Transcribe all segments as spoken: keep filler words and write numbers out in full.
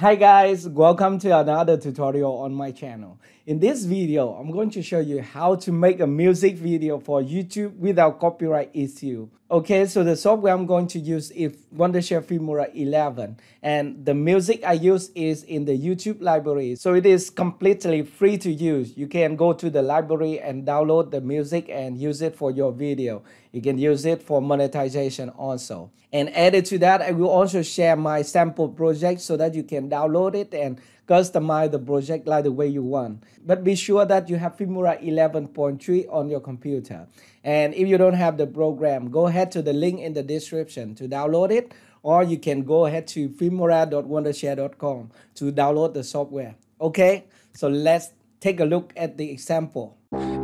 Hi guys, welcome to another tutorial on my channel. In this video, I'm going to show you how to make a music video for YouTube without copyright issue. Okay, so the software I'm going to use is Wondershare Filmora eleven, and the music I use is in the YouTube library, so it is completely free to use. You can go to the library and download the music and use it for your video. You can use it for monetization also. And added to that, I will also share my sample project so that you can download it and customize the project like the way you want. But be sure that you have Filmora eleven point three on your computer. And if you don't have the program, go ahead to the link in the description to download it, or you can go ahead to filmora dot wondershare dot com to download the software. Okay, so let's take a look at the example.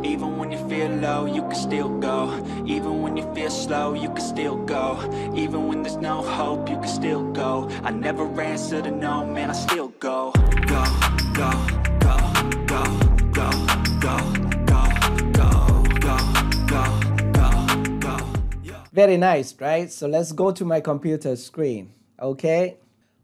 Even when you feel low, you can still go. Even when you feel slow, you can still go. Even when there's no hope, you can still go. I never answer to no, man, I still go. Go, go, go, go, go, go, go, go, go, go, go, go. Very nice, right? So let's go to my computer screen, okay?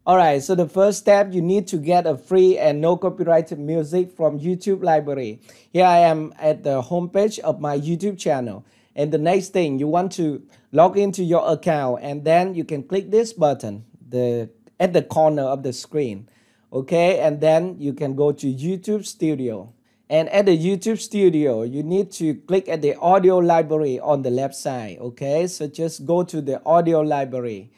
Alright, so the first step, you need to get a free and no copyrighted music from YouTube library. Here I am at the homepage of my YouTube channel. And the next thing, you want to log into your account, and then you can click this button the, at the corner of the screen. Okay, and then you can go to YouTube Studio. And at the YouTube Studio, you need to click at the audio library on the left side. Okay, so just go to the audio library.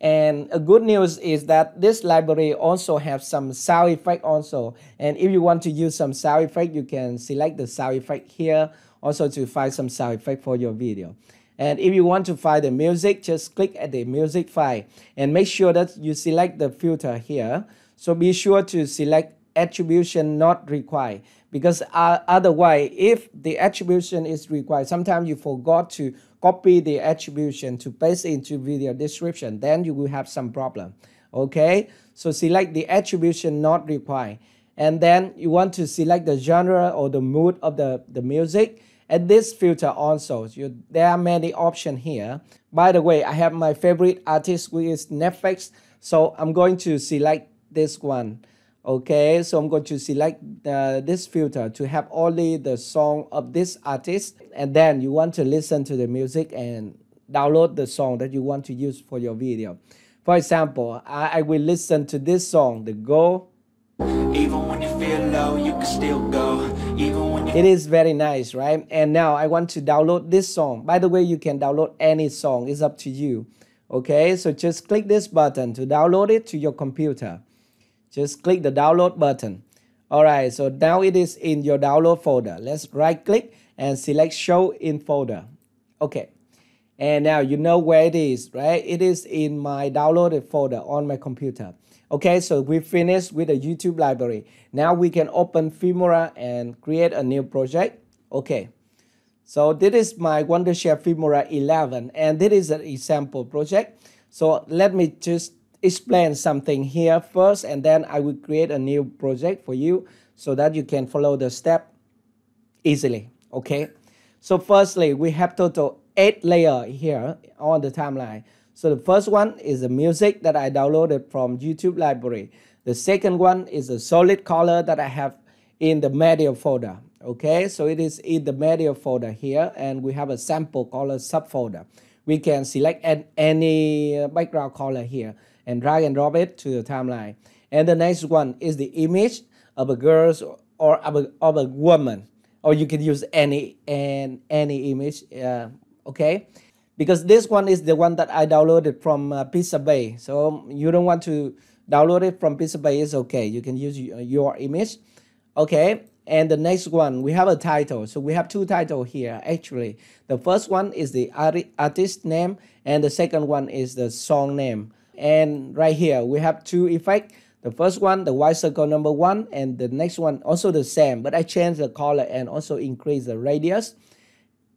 And a good news is that this library also has some sound effect also. And if you want to use some sound effect, you can select the sound effect here also to find some sound effect for your video. And if you want to find the music, just click at the music file and make sure that you select the filter here. So be sure to select attribution not required, because uh, otherwise, if the attribution is required, sometimes you forgot to copy the attribution to paste into video description, then you will have some problem. Okay, so select the attribution not required, and then you want to select the genre or the mood of the, the music. And this filter also, you, there are many options here. By the way, I have my favorite artist, which is Netflix, so I'm going to select this one. Okay, so I'm going to select uh, this filter to have only the song of this artist, and then you want to listen to the music and download the song that you want to use for your video. For example, I, I will listen to this song, the Go. Even when you feel low, you can still go. Even when you... It is very nice, right? And now I want to download this song. By the way, you can download any song, it's up to you. Okay, so just click this button to download it to your computer. Just click the download button. Alright, so now it is in your download folder. Let's right click and select show in folder. Okay, and now you know where it is, right? It is in my downloaded folder on my computer. Okay, so we finished with the YouTube library. Now we can open Filmora and create a new project. Okay, so this is my Wondershare Filmora eleven, and this is an example project. So let me just explain something here first, and then I will create a new project for you so that you can follow the step easily. Okay, so firstly, we have total eight layers here on the timeline. So the first one is the music that I downloaded from YouTube library. The second one is the solid color that I have in the media folder. Okay, so it is in the media folder here, and we have a sample color subfolder. We can select an, any background color here and drag and drop it to the timeline. And the next one is the image of a girl or of a, of a woman, or you can use any and any image. Uh, okay, because this one is the one that I downloaded from uh, PixaBay. So you don't want to download it from PixaBay, it's okay. You can use your image. Okay. And the next one, we have a title. So we have two titles here, actually. The first one is the artist name, and the second one is the song name. And right here, we have two effects. The first one, the white circle number one, and the next one, also the same, but I changed the color and also increase the radius.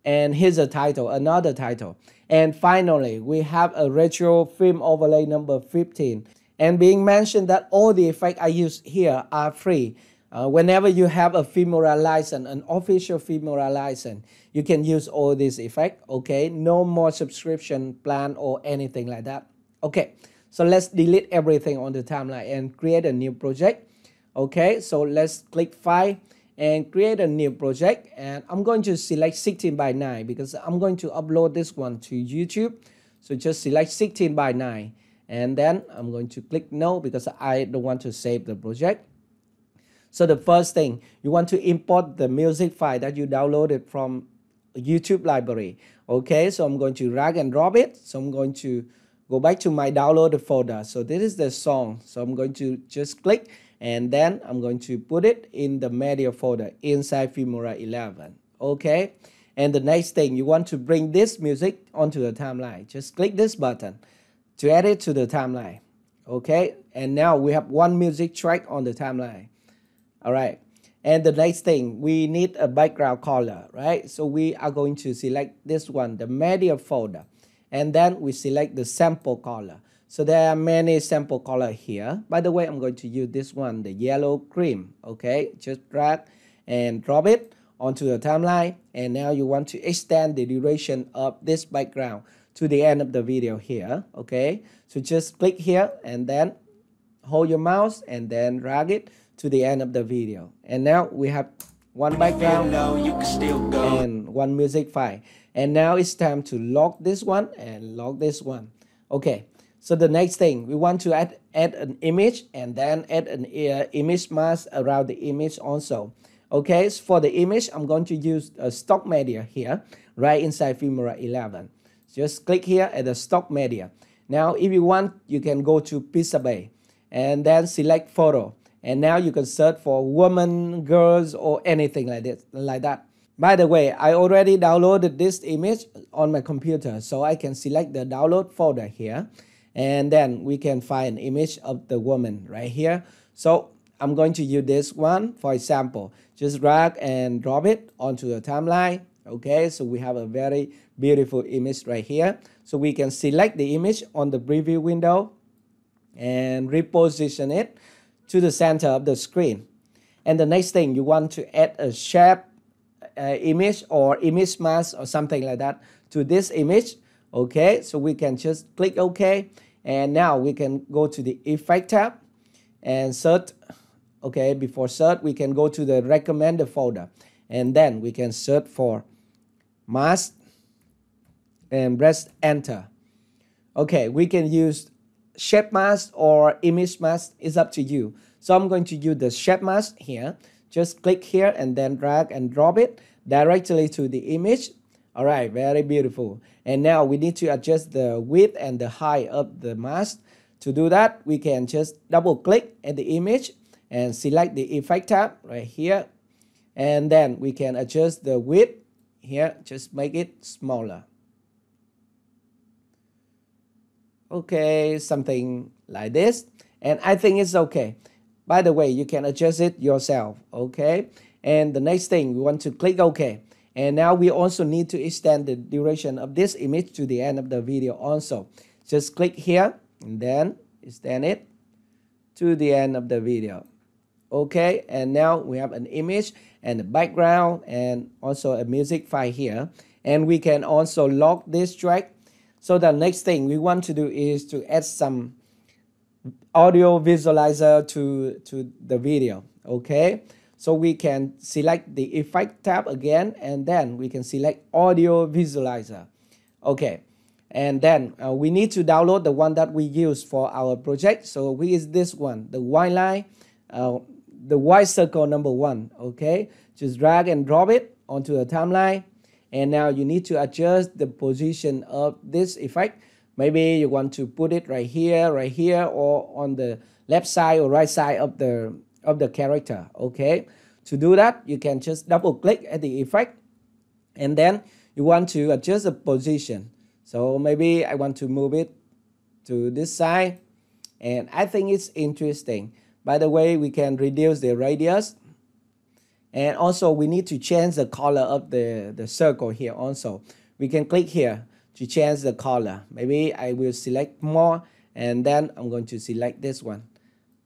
And here's a title, another title. And finally, we have a retro film overlay number fifteen. And being mentioned that all the effects I use here are free. Uh, whenever you have a Filmora license, an official Filmora license, you can use all these effects, okay? No more subscription plan or anything like that. Okay, So let's delete everything on the timeline and create a new project. Okay, so let's click File and create a new project. And I'm going to select sixteen by nine because I'm going to upload this one to YouTube. So just select sixteen by nine. And then I'm going to click No because I don't want to save the project. So the first thing, you want to import the music file that you downloaded from YouTube library. Okay, so I'm going to drag and drop it. So I'm going to go back to my downloaded folder. So this is the song. So I'm going to just click and then I'm going to put it in the media folder inside Filmora eleven. Okay, and the next thing, you want to bring this music onto the timeline. Just click this button to add it to the timeline. Okay, and now we have one music track on the timeline. All right, and the next thing, we need a background color, right? So we are going to select this one, the media folder, and then we select the sample color. So there are many sample color here. By the way, I'm going to use this one, the yellow cream. Okay, just drag and drop it onto the timeline. And now you want to extend the duration of this background to the end of the video here. Okay, so just click here and then hold your mouse and then drag it to the end of the video. And now we have one background and one music file. And now it's time to lock this one and lock this one. Okay, so the next thing, we want to add, add an image and then add an uh, image mask around the image also. Okay, so for the image, I'm going to use a stock media here, right inside Filmora eleven. Just click here at the stock media. Now, if you want, you can go to PixaBay and then select photo. And now you can search for women, girls, or anything like that, like that. By the way, I already downloaded this image on my computer, so I can select the download folder here. And then we can find an image of the woman right here. So I'm going to use this one, for example. Just drag and drop it onto the timeline. Okay, so we have a very beautiful image right here. So we can select the image on the preview window and reposition it to the center of the screen. And the next thing, you want to add a shape uh, image or image mask or something like that to this image. Okay, so we can just click OK, and now we can go to the Effect tab and search. Okay, before search, we can go to the recommended folder, and then we can search for mask and press Enter. Okay, we can use shape mask or image mask, is up to you. So I'm going to use the shape mask here. Just click here and then drag and drop it directly to the image. All right, very beautiful. And now we need to adjust the width and the height of the mask. To do that, we can just double click at the image and select the Effect tab right here, and then we can adjust the width here. Just make it smaller. Okay, something like this, and I think it's okay. By the way, you can adjust it yourself. Okay, and the next thing, we want to click OK. And now we also need to extend the duration of this image to the end of the video also. Just click here and then extend it to the end of the video. Okay, and now we have an image and a background and also a music file here, and we can also lock this track. So the next thing we want to do is to add some audio visualizer to, to the video. Okay, so we can select the Effect tab again, and then we can select Audio Visualizer. Okay, and then uh, we need to download the one that we use for our project. So we use this one, the white line, uh, the white circle number one. Okay, just drag and drop it onto the timeline. And now you need to adjust the position of this effect. Maybe you want to put it right here, right here, or on the left side or right side of the, of the character. Okay, to do that, you can just double click at the effect. And then you want to adjust the position. So maybe I want to move it to this side. And I think it's interesting. By the way, we can reduce the radius. And also we need to change the color of the, the circle here also. We can click here to change the color. Maybe I will select more, and then I'm going to select this one,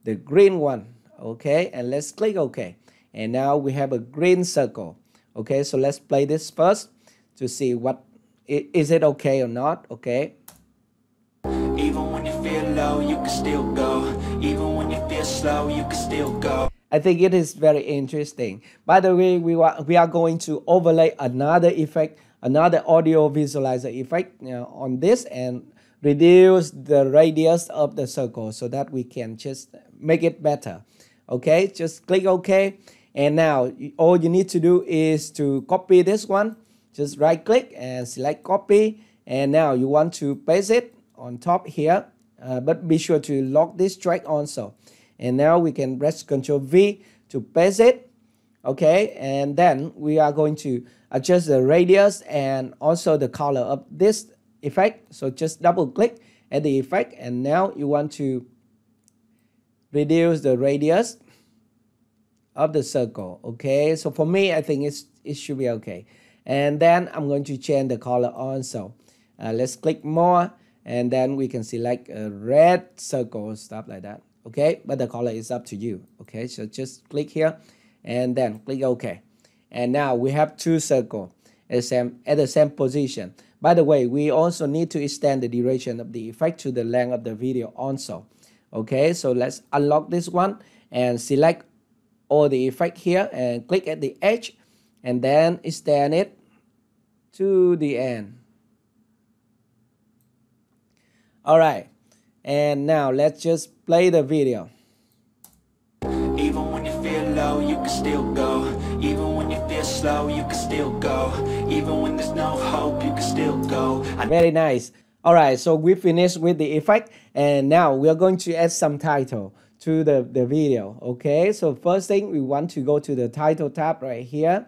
the green one. Okay, and let's click OK. And now we have a green circle. Okay, so let's play this first to see what, is it okay or not. Okay. Even when you feel low, you can still go. Even when you feel slow, you can still go. I think it is very interesting. By the way, we are, we are going to overlay another effect, another audio visualizer effect, you know, on this and reduce the radius of the circle so that we can just make it better. Okay, just click OK. And now all you need to do is to copy this one. Just right click and select copy. And now you want to paste it on top here. Uh, but be sure to lock this track also. And now we can press control V to paste it. Okay, and then we are going to adjust the radius and also the color of this effect. So just double click at the effect, and now you want to reduce the radius of the circle. Okay, so for me, I think it's, it should be okay. And then I'm going to change the color also. Uh, let's click more, and then we can select a red circle, stuff like that. Okay, but the color is up to you. Okay, so just click here and then click OK. And now we have two circles at the same position. By the way, we also need to extend the duration of the effect to the length of the video also. Okay, so let's unlock this one and select all the effect here and click at the edge and then extend it to the end. All right. And now let's just play the video. Even when you feel low, you can still go. Even when you feel slow, you can still go. Even when there's no hope, you can still go. Very nice. All right, so we finished with the effect, and now we are going to add some title to the, the video. Okay, so first thing, we want to go to the title tab right here.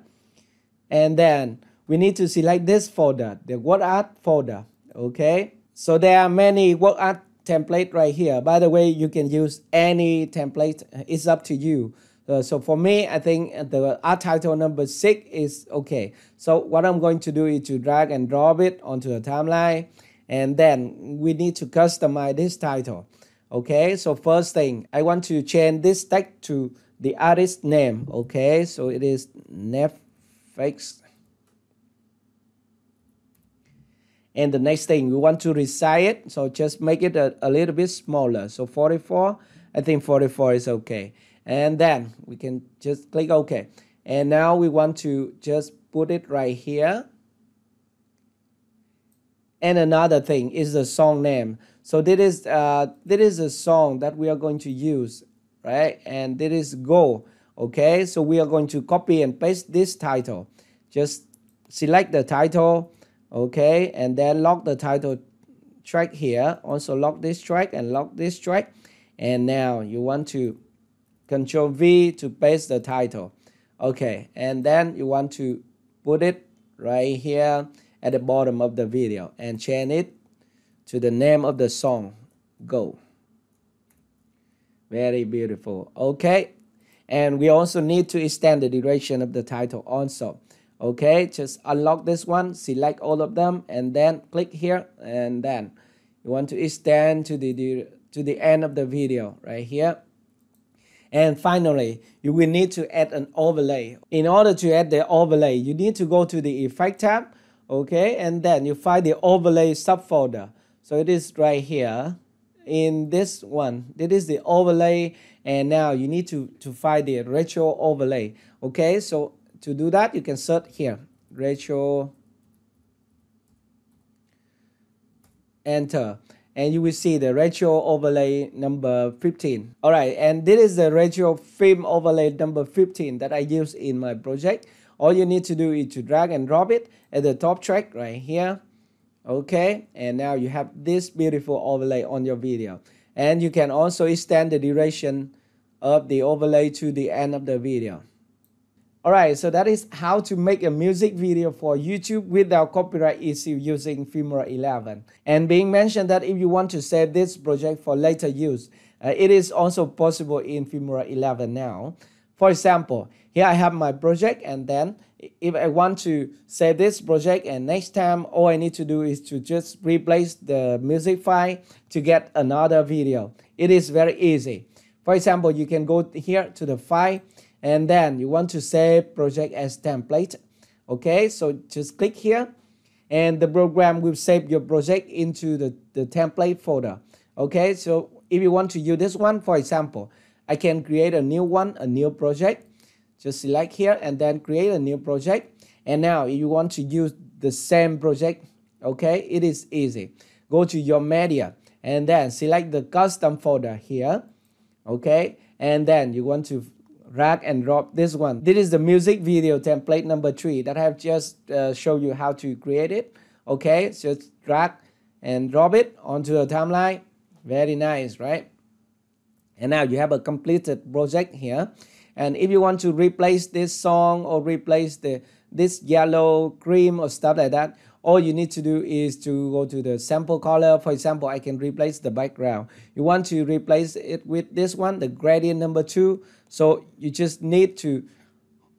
And then we need to select this folder, the work art folder. Okay, so there are many work art template right here. By the way, you can use any template, it's up to you. Uh, so for me, I think the art title number six is okay. So what I'm going to do is to drag and drop it onto the timeline, and then we need to customize this title. Okay, so first thing, I want to change this tag to the artist name. Okay, so it is Netflix. And the next thing, we want to resize it, so just make it a, a little bit smaller. So forty-four, I think forty-four is okay. And then we can just click OK. And now we want to just put it right here. And another thing is the song name. So this is, uh, this is a song that we are going to use, right? And this is Go, okay? So we are going to copy and paste this title. Just select the title. Okay, and then lock the title track here. Also lock this track and lock this track. And now you want to control V to paste the title. Okay, and then you want to put it right here at the bottom of the video and change it to the name of the song, Go. Very beautiful. Okay, and we also need to extend the duration of the title also. Okay, just unlock this one, select all of them, and then click here, and then you want to extend to the to the end of the video right here. And finally, you will need to add an overlay. In order to add the overlay, you need to go to the effect tab, okay, and then you find the overlay subfolder. So it is right here in this one. It is the overlay, and now you need to to find the retro overlay. Okay, so to do that, you can search here, retro, enter, and you will see the retro overlay number fifteen. All right, and this is the retro film overlay number fifteen that I use in my project. All you need to do is to drag and drop it at the top track right here. Okay, and now you have this beautiful overlay on your video. And you can also extend the duration of the overlay to the end of the video. Alright, so that is how to make a music video for YouTube without copyright issue using Filmora eleven. And being mentioned that if you want to save this project for later use, uh, it is also possible in Filmora eleven now. For example, here I have my project, and then if I want to save this project, and next time all I need to do is to just replace the music file to get another video. It is very easy. For example, you can go here to the file, and then you want to save project as template. Okay, so just click here, and the program will save your project into the, the template folder. Okay, so if you want to use this one, for example, I can create a new one, a new project. Just select here and then create a new project. And now if you want to use the same project, okay, it is easy. Go to your media and then select the custom folder here. Okay, and then you want to drag and drop this one. This is the music video template number three that I have just uh, showed you how to create it. Okay, so just drag and drop it onto the timeline. Very nice, right? And now you have a completed project here. And if you want to replace this song or replace the this yellow cream or stuff like that, all you need to do is to go to the sample color. For example, I can replace the background. You want to replace it with this one, the gradient number two. So you just need to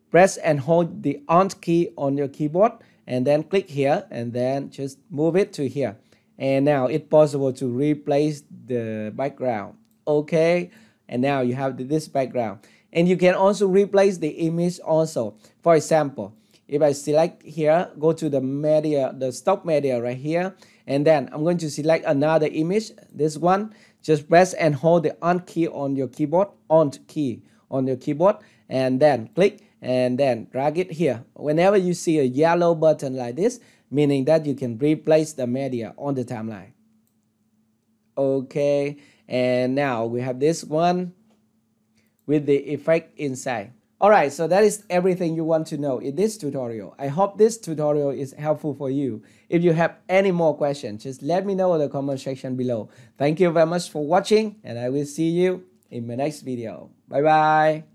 press and hold the Alt key on your keyboard and then click here and then just move it to here. And now it's possible to replace the background. Okay, and now you have this background. And you can also replace the image also. For example, if I select here, go to the media, the stock media right here, and then I'm going to select another image, this one. Just press and hold the Alt key on your keyboard, Alt key on your keyboard, and then click and then drag it here. Whenever you see a yellow button like this, meaning that you can replace the media on the timeline. Okay, and now we have this one with the effect inside. Alright, so that is everything you want to know in this tutorial. I hope this tutorial is helpful for you. If you have any more questions, just let me know in the comment section below. Thank you very much for watching, and I will see you in my next video. Bye bye.